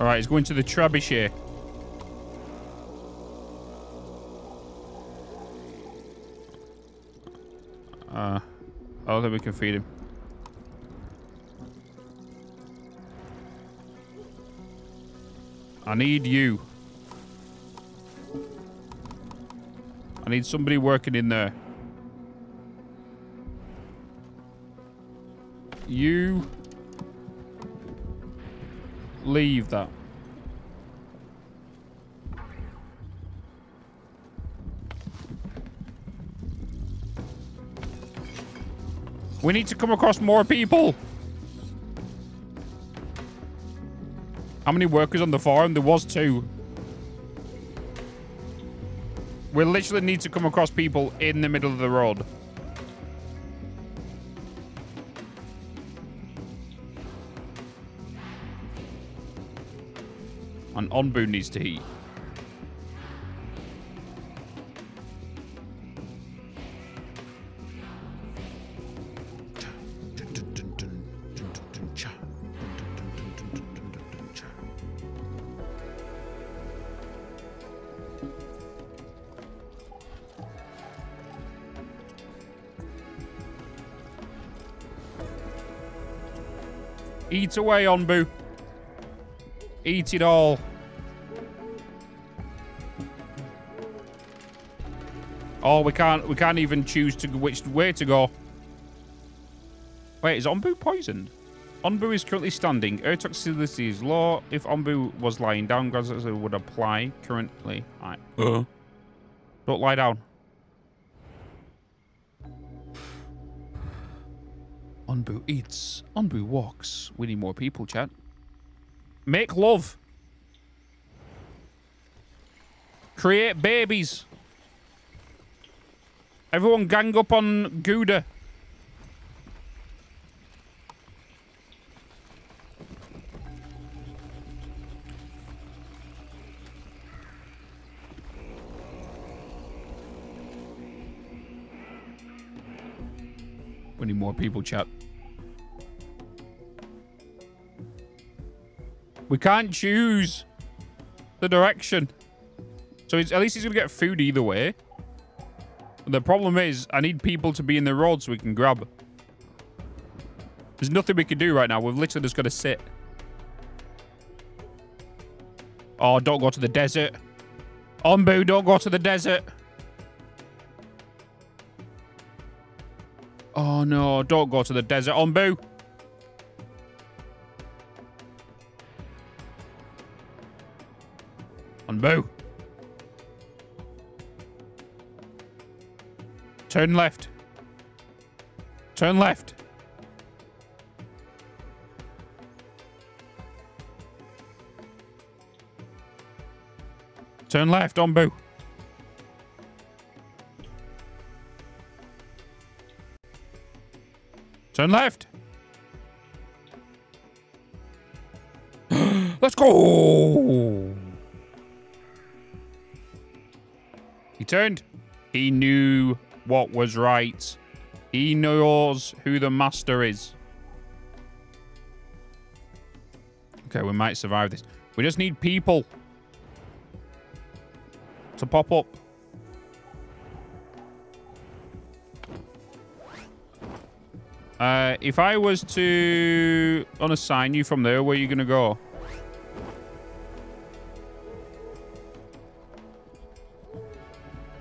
All right, he's going to the trubbish here. I don't think we can feed him. I need you. I need somebody working in there. You leave that. We need to come across more people. How many workers on the farm? There was 2. We literally need to come across people in the middle of the road. And Onbu needs to eat. Eat away, Onbu. Eat it all. Oh, we can't even choose to which way to go. Wait, is Onbu poisoned? Onbu is currently standing. Air toxicity is low. If Onbu was lying down, it would apply currently. All right. Don't lie down. Onbu eats. Onbu walks. We need more people, chat. Make love. Create babies. Everyone gang up on Gouda. We need more people, chat. We can't choose the direction. So at least he's going to get food either way. But the problem is I need people to be in the road so we can grab. There's nothing we can do right now. We've literally just got to sit. Oh, don't go to the desert. Onbu, don't go to the desert. Oh, no, don't go to the desert. Onbu. Onbu. Turn left. Turn left. Turn left, Onbu. Turn left. Let's go. He turned. He knew what was right. He knows who the master is. Okay, we might survive this. We just need people to pop up. If I was to unassign you from there, where are you going to go?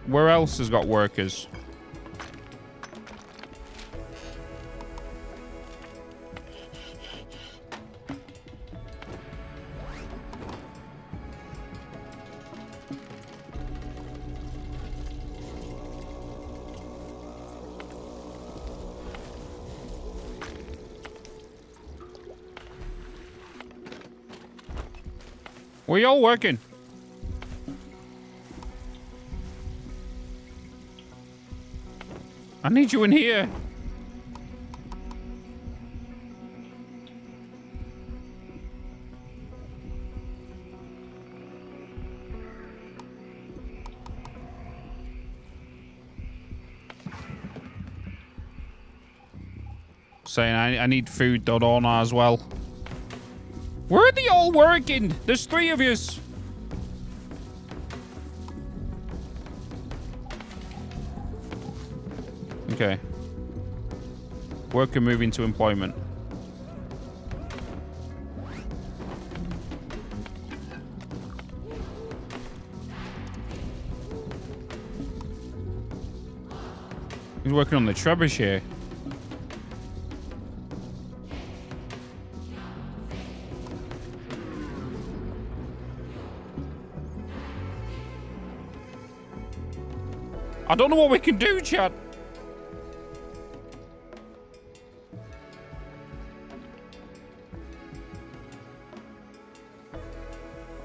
Where else has got workers? We all working. I need you in here. Saying I need food, don't I, as well. Where are they all working? There's three of us. Okay. Worker moving to employment. He's working on the trebuchet. I don't know what we can do, chat.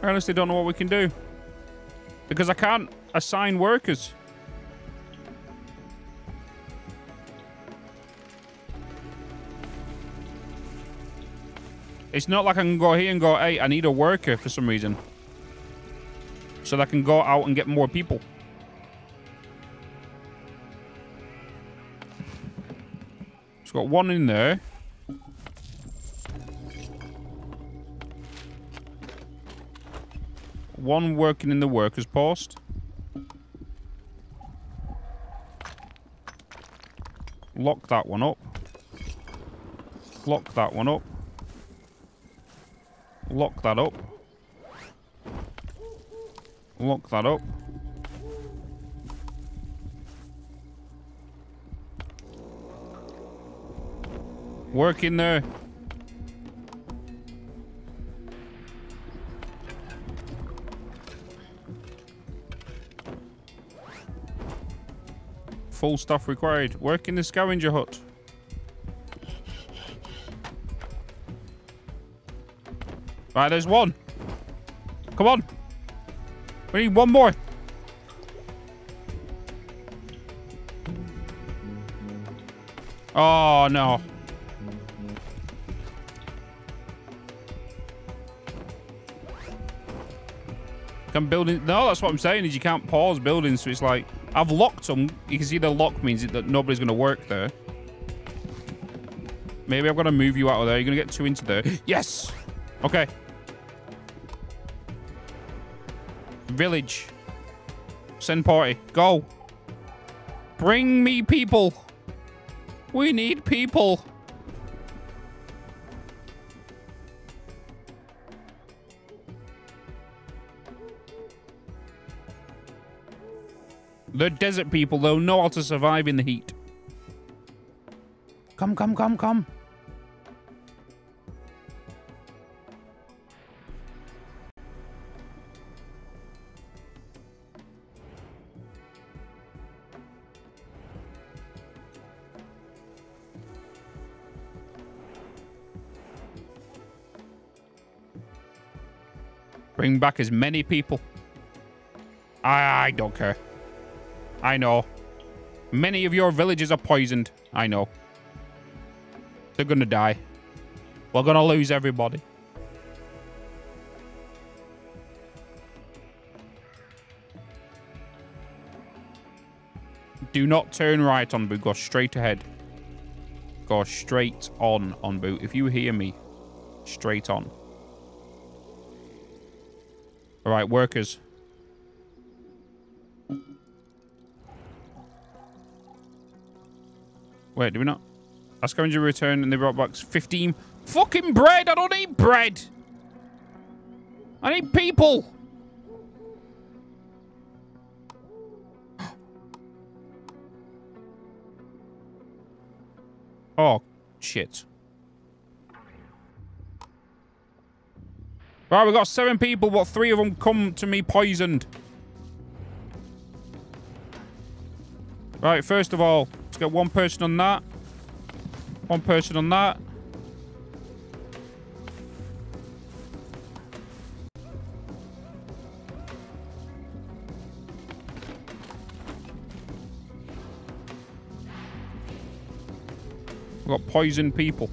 I honestly don't know what we can do because I can't assign workers. It's not like I can go here and go, hey, I need a worker for some reason. So that I can go out and get more people. It's got one in there. One working in the workers' post. Lock that one up. Lock that one up. Lock that up. Lock that up. Work in there. Full staff required. Work in the scavenger hut. Right, there's one. Come on. We need one more. Oh, no. Can building... No, that's what I'm saying, is you can't pause buildings, so it's like... I've locked them. You can see the lock means that nobody's going to work there. Maybe I've got to move you out of there. You're going to get two into there. Yes! Okay. Village. Send party. Go. Bring me people. We need people. They're desert people. They'll know how to survive in the heat. Come, come, come, come. Bring back as many people. I don't care. I know. Many of your villages are poisoned. I know. They're gonna die. We're gonna lose everybody. Do not turn right, Onbu. Go straight ahead. Go straight on, Onbu. If you hear me, straight on. All right, workers. Wait, do we not? Our scavenger returned and they brought back 15 fucking bread. I don't need bread. I need people. Oh, shit. Right, we've got 7 people, but 3 of them come to me poisoned. Right, first of all, let's get one person on that. One person on that. We've got poisoned people.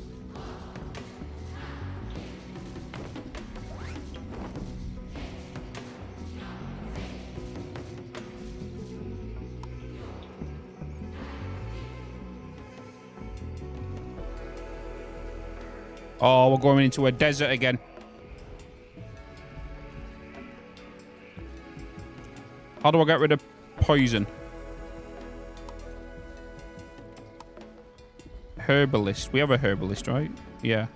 Oh, we're going into a desert again. How do I get rid of poison? Herbalist. We have a herbalist, right? Yeah.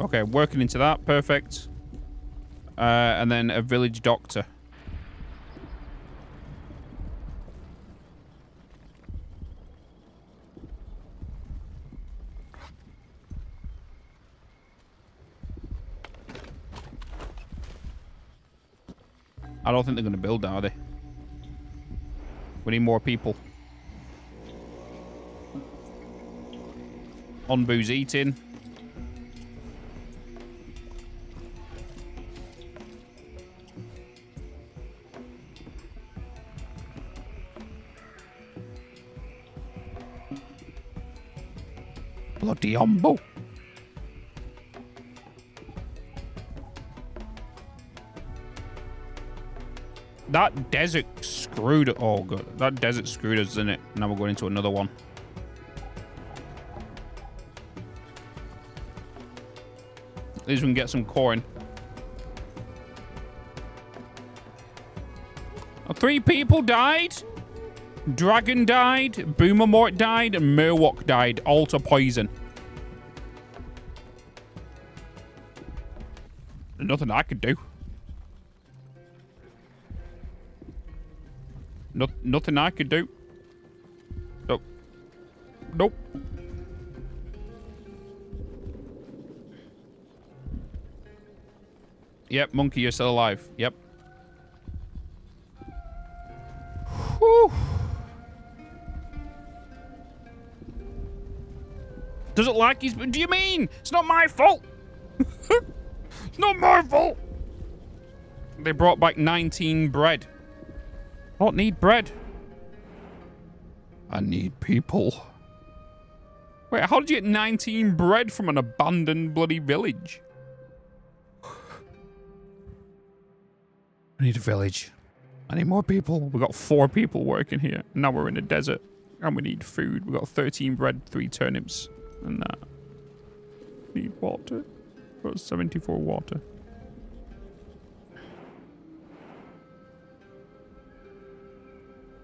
Okay, working into that. Perfect. And then a village doctor. I don't think they're going to build that, are they? We need more people. Onbu's eating. Bloody Onbu. That desert screwed it all good. That desert screwed us, isn't it? Now we're going into another one. At least we can get some coin. Oh, 3 people died. Dragon died, Boomer Mort died, and Merwok died, all to poison. There's nothing I could do. Nothing I could do. Nope. Nope. Yep, monkey, you're still alive. Yep. Whew. Doesn't like his... What do you mean? It's not my fault. It's not my fault. They brought back 19 bread. I don't need bread. I need people. Wait, how did you get 19 bread from an abandoned bloody village? I need a village. I need more people. We've got 4 people working here. Now we're in a desert. And we need food. We've got 13 bread, 3 turnips. And that. Need water. We've got 74 water.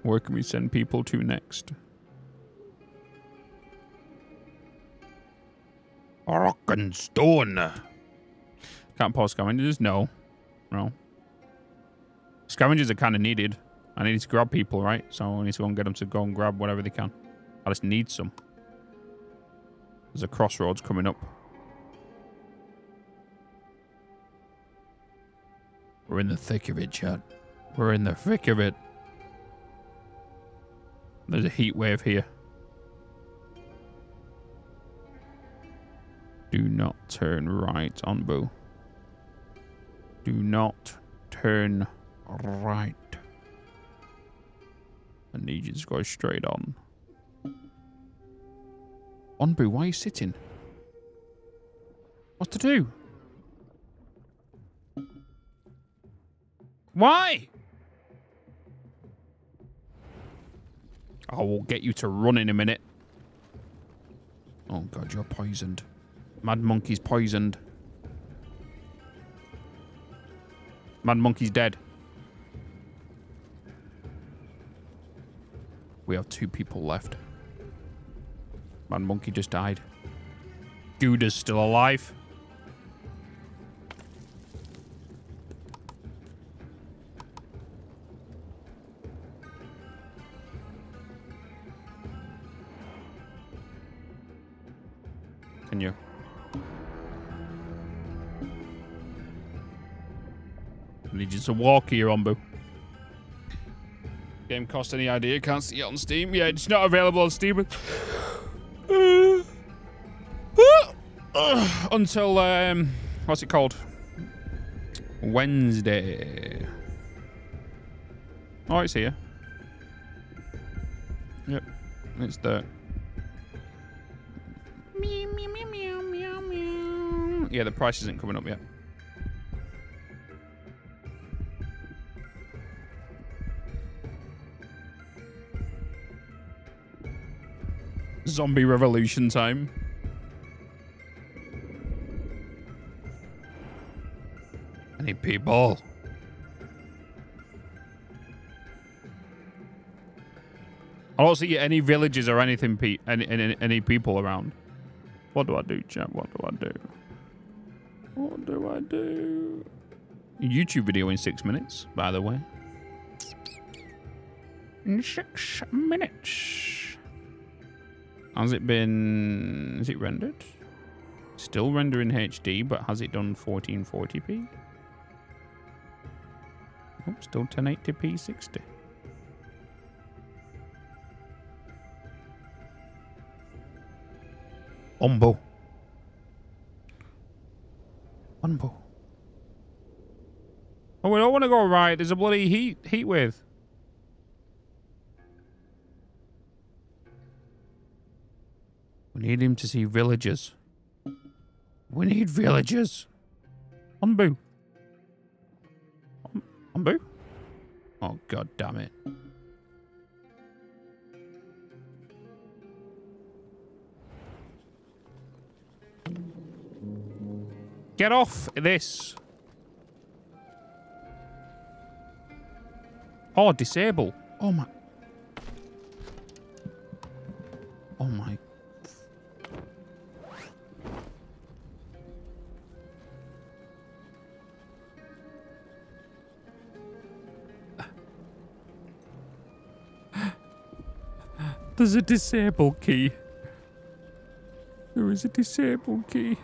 Where can we send people to next? Rock and stone. Can't pause scavengers? No. No. Scavengers are kind of needed. I need to grab people, right? So I need to go and get them to go and grab whatever they can. I just need some. There's a crossroads coming up. We're in the thick of it, chat. We're in the thick of it. There's a heat wave here. Do not turn right, Onbu. Do not turn right. I need you to go straight on. Onbu, why are you sitting? What to do? Why? I will get you to run in a minute. Oh god, you're poisoned. Mad Monkey's poisoned. Mad Monkey's dead. We have 2 people left. Mad Monkey just died. Gouda's still alive. You. I need you to walk here, Onbu. Game cost any idea? Can't see it on Steam. Yeah, it's not available on Steam until what's it called? Wednesday. Oh, it's here. Yep, it's there. yeah, the price isn't coming up yet. Zombie revolution time. I need people. I don't see any villages or anything, any people around. What do I do, chat? What do I do? What do I do? YouTube video in 6 minutes, by the way. In 6 minutes. Has it been... Is it rendered? Still rendering HD, but has it done 1440p? Oh, still 1080p 60. Onbu. Onbu. Oh, we don't want to go right. There's a bloody heat wave. We need him to see villagers. We need villagers. Onbu. Onbu? Oh, god damn it. Get off this. Oh, disable. Oh my. Oh my. There's a disable key. There is a disable key.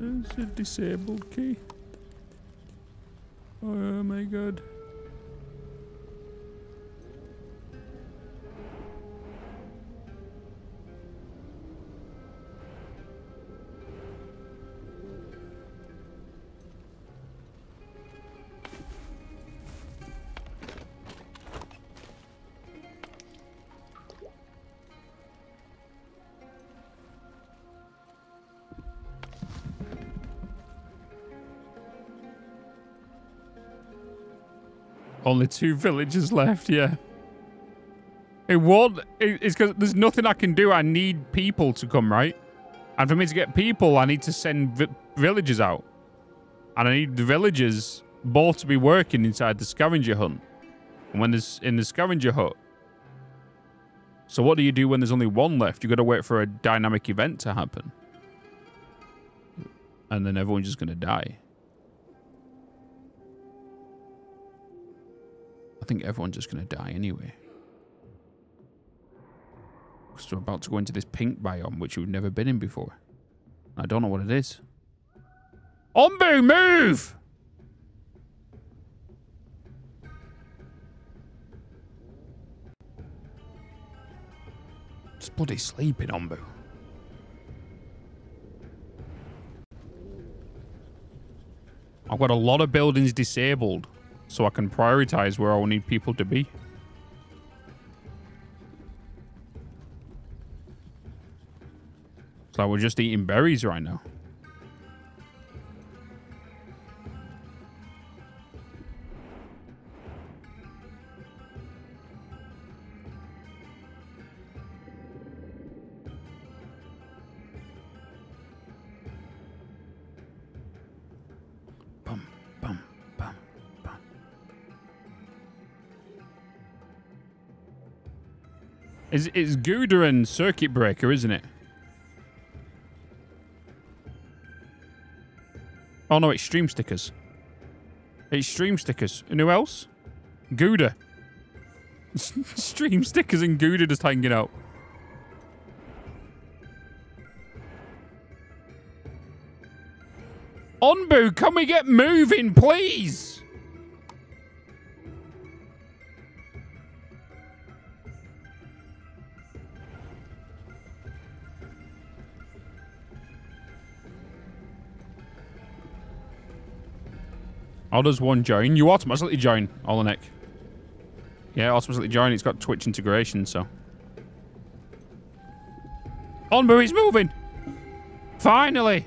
It's a disabled key. Oh my god. Only 2 villages left, yeah. It won't... It's because there's nothing I can do. I need people to come, right? And for me to get people, I need to send villagers out. And I need the villagers both to be working inside the scavenger hunt. And when there's... In the scavenger hut. So what do you do when there's only 1 left? You've got to wait for a dynamic event to happen. And then everyone's just going to die. I think everyone's just going to die anyway. Because we're about to go into this pink biome, which we've never been in before. I don't know what it is. Onbu, move! It's bloody sleeping, Onbu. I've got a lot of buildings disabled. So I can prioritize where I will need people to be. It's like we're just eating berries right now. It's Gouda and Circuit Breaker, isn't it? Oh no, it's Stream Stickers. It's Stream Stickers. And who else? Gouda. Stream Stickers and Gouda just hanging out. Onbu, can we get moving, please? How does one join? You automatically join, Olinick. Yeah, automatically join. It's got Twitch integration, so. Onbu, it's moving. Finally.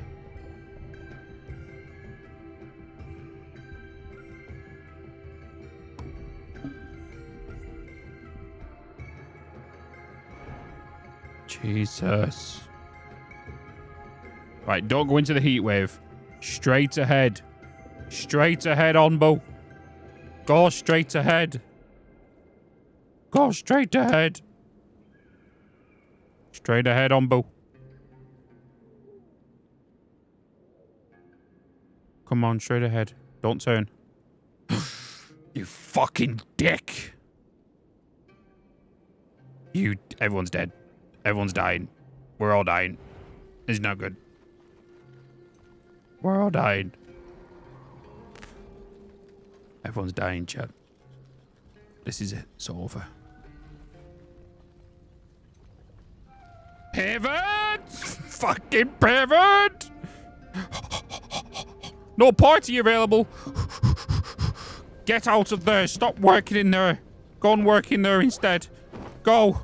Jesus. Right, don't go into the heat wave. Straight ahead. Straight ahead, Onbu. Go straight ahead. Go straight ahead. Straight ahead, Onbu. Come on, straight ahead. Don't turn. You fucking dick. Everyone's dead. Everyone's dying. We're all dying. It's not good. We're all dying. Everyone's dying, chat. This is it. It's over. Pivot! Fucking pivot! No party available. Get out of there. Stop working in there. Go and work in there instead. Go.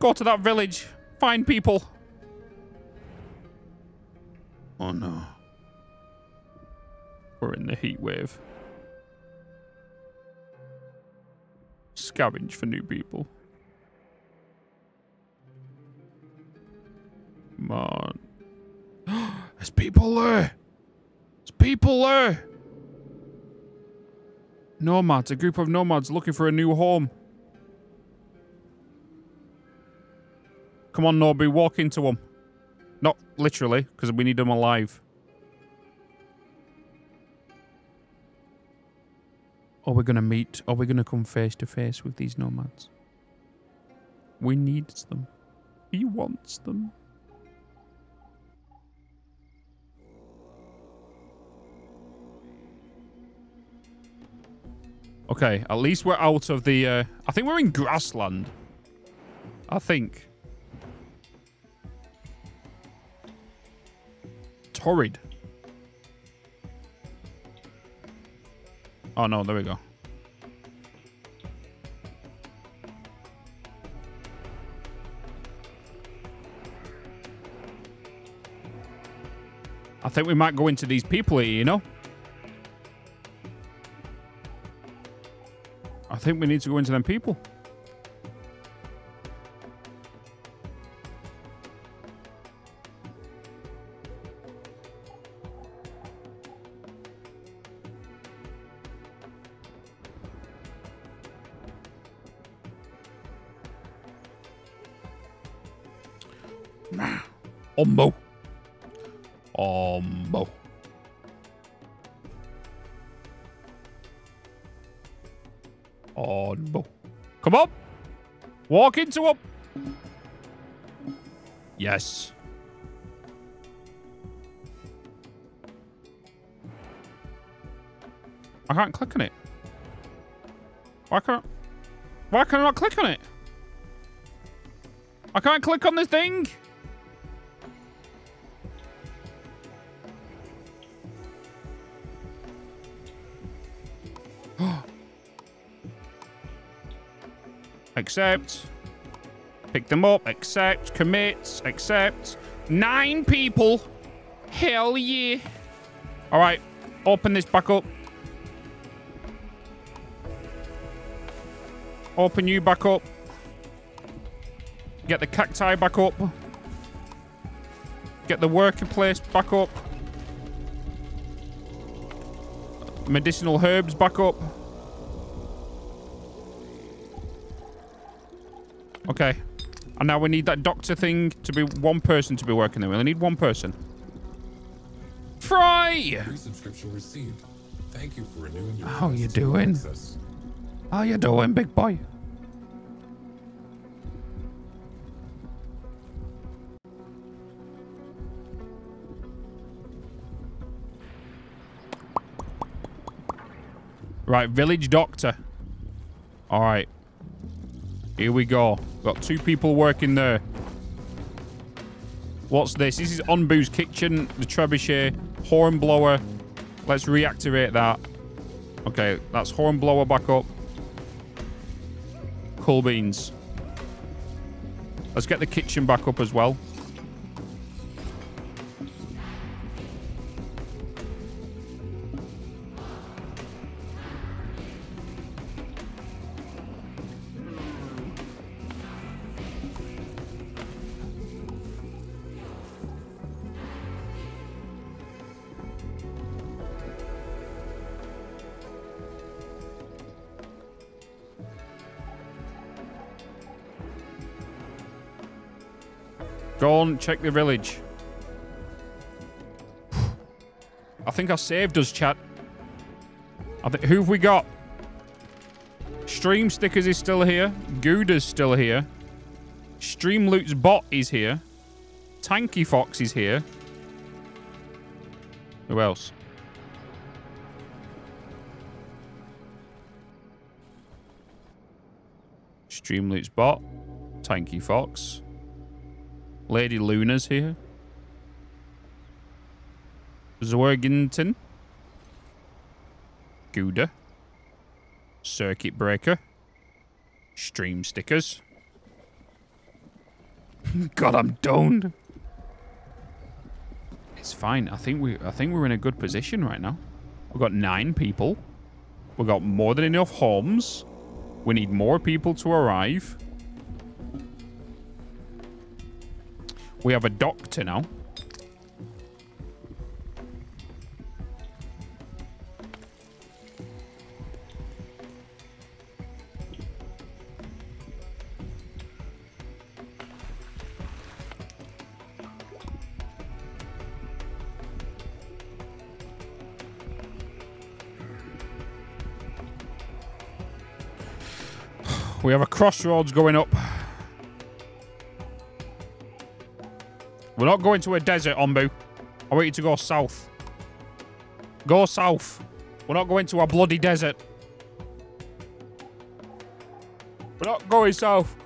Go to that village. Find people. Oh no. We're in the heat wave. Scavenge for new people. Come on. There's people there. There's people there. Nomads. A group of nomads looking for a new home. Come on, Norby. Walk into them. Not literally, because we need them alive. Are we going to meet? Are we going to come face to face with these nomads? We need them. He wants them. Okay, at least we're out of the... I think we're in grassland. I think. It's horrid. Oh no, there we go. I think we might go into these people here, you know? I think we need to go into them people. Ombo. Ombo. Onbu. Come on. Walk into him. Yes. I can't click on it. Why can I not click on it? I can't click on this thing. Accept. Pick them up. Accept. Commit. Accept. 9 people. Hell yeah. All right. Open this back up. Open you back up. Get the cacti back up. Get the working place back up. Medicinal herbs back up. Okay, and now we need that doctor thing to be one person to be working there. We only need one person. Fry! Subscription received. Thank you for renewing your How you doing? Access. How you doing, big boy? Right, village doctor. All right. Here we go. Got 2 people working there. What's this? This is Onbu's kitchen, the trebuchet, horn blower. Let's reactivate that. Okay, that's horn blower back up. Cool beans. Let's get the kitchen back up as well. Go on, check the village. I think I saved us, chat. Who have we got? Stream Stickers is still here. Gouda's still here. Stream Loot's Bot is here. Tanky Fox is here. Who else? Stream Loot's Bot. Tanky Fox. Lady Luna's here. Zwerginton. Gouda. Circuit Breaker. Stream Stickers. God, I'm downed. It's fine. I think we're in a good position right now. We've got 9 people. We've got more than enough homes. We need more people to arrive. We have a doctor now. We have a crossroads going up. We're not going to a desert, Onbu. I want you to go south. Go south. We're not going to a bloody desert. We're not going south.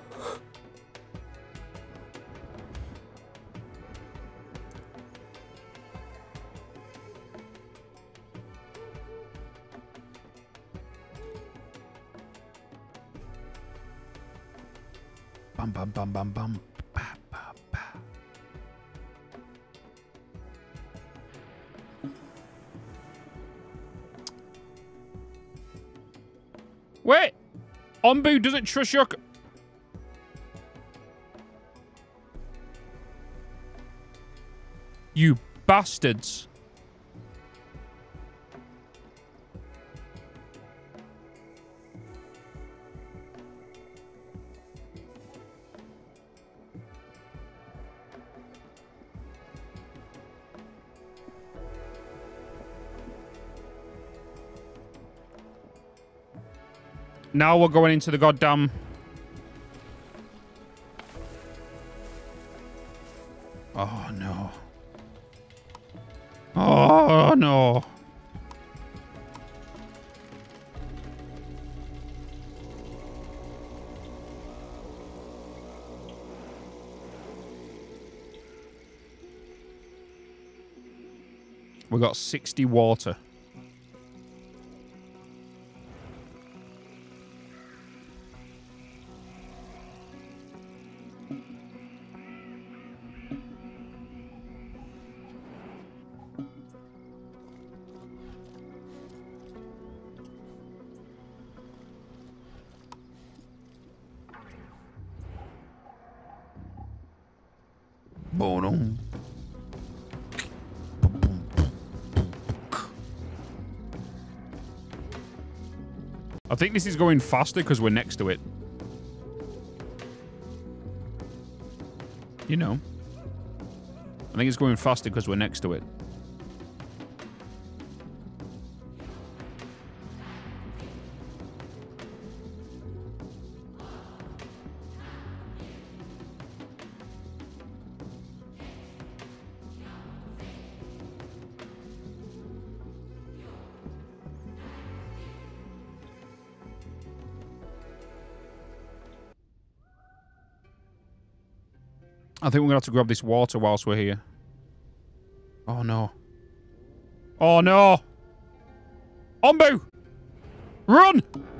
Bam, bam, bam, bam. Bah, bah, bah. Wait! Onbu doesn't trust your... You bastards. Now we're going into the goddamn... Oh, no. Oh, no. We got 60 water. I think this is going faster because we're next to it. You know. I think it's going faster because we're next to it. I think we're gonna have to grab this water whilst we're here. Oh no. Oh no! Onbu! Run!